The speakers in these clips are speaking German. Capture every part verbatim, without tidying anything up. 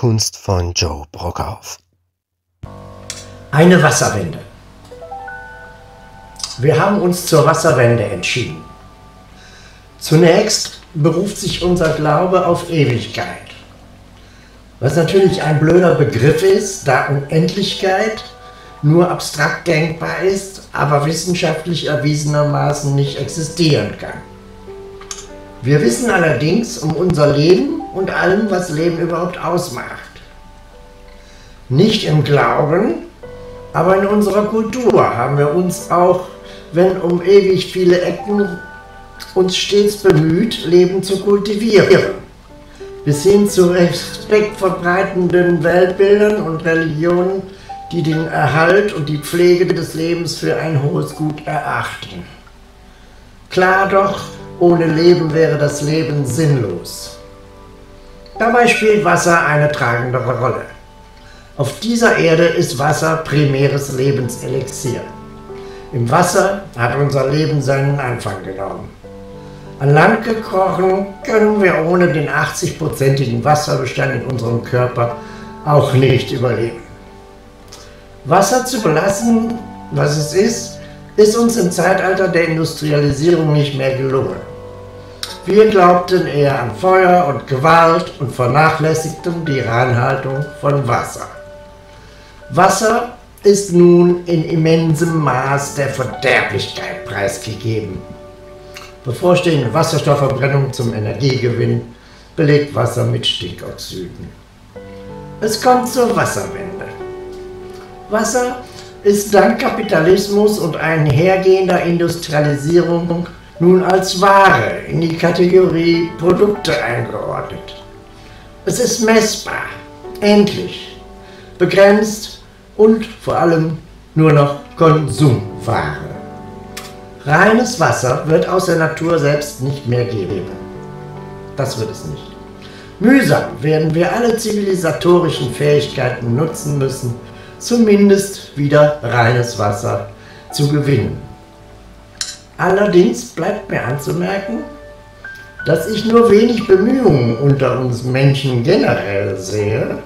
Kunst von Joe Brockerhoff. Eine Wasserwende. Wir haben uns zur Wasserwende entschieden. Zunächst beruft sich unser Glaube auf Ewigkeit, was natürlich ein blöder Begriff ist, da Unendlichkeit nur abstrakt denkbar ist, aber wissenschaftlich erwiesenermaßen nicht existieren kann. Wir wissen allerdings um unser Leben und allem, was Leben überhaupt ausmacht. Nicht im Glauben, aber in unserer Kultur haben wir uns auch, wenn um ewig viele Ecken, uns stets bemüht, Leben zu kultivieren. Bis hin zu respektverbreitenden Weltbildern und Religionen, die den Erhalt und die Pflege des Lebens für ein hohes Gut erachten. Klar doch, ohne Leben wäre das Leben sinnlos. Dabei spielt Wasser eine tragende Rolle. Auf dieser Erde ist Wasser primäres Lebenselixier. Im Wasser hat unser Leben seinen Anfang genommen. An Land gekrochen können wir ohne den achtzigprozentigen Wasserbestand in unserem Körper auch nicht überleben. Wasser zu belassen, was es ist, ist uns im Zeitalter der Industrialisierung nicht mehr gelungen. Wir glaubten eher an Feuer und Gewalt und vernachlässigten die Reinhaltung von Wasser. Wasser ist nun in immensem Maß der Verderblichkeit preisgegeben. Bevorstehende Wasserstoffverbrennung zum Energiegewinn belegt Wasser mit Stickoxiden. Es kommt zur Wasserwende. Wasser ist dank Kapitalismus und einhergehender Industrialisierung nun als Ware in die Kategorie Produkte eingeordnet. Es ist messbar, endlich, begrenzt und vor allem nur noch Konsumware. Reines Wasser wird aus der Natur selbst nicht mehr geben. Das wird es nicht. Mühsam werden wir alle zivilisatorischen Fähigkeiten nutzen müssen, zumindest wieder reines Wasser zu gewinnen. Allerdings bleibt mir anzumerken, dass ich nur wenig Bemühungen unter uns Menschen generell sehe,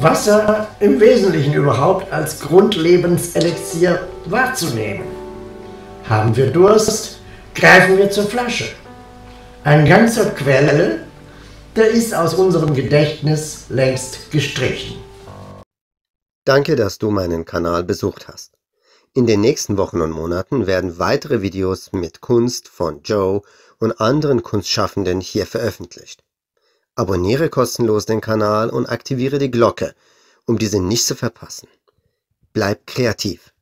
Wasser im Wesentlichen überhaupt als Grundlebenselixier wahrzunehmen. Haben wir Durst, greifen wir zur Flasche. Ein ganzer Quell, der ist aus unserem Gedächtnis längst gestrichen. Danke, dass du meinen Kanal besucht hast. In den nächsten Wochen und Monaten werden weitere Videos mit Kunst von Joe und anderen Kunstschaffenden hier veröffentlicht. Abonniere kostenlos den Kanal und aktiviere die Glocke, um diese nicht zu verpassen. Bleib kreativ!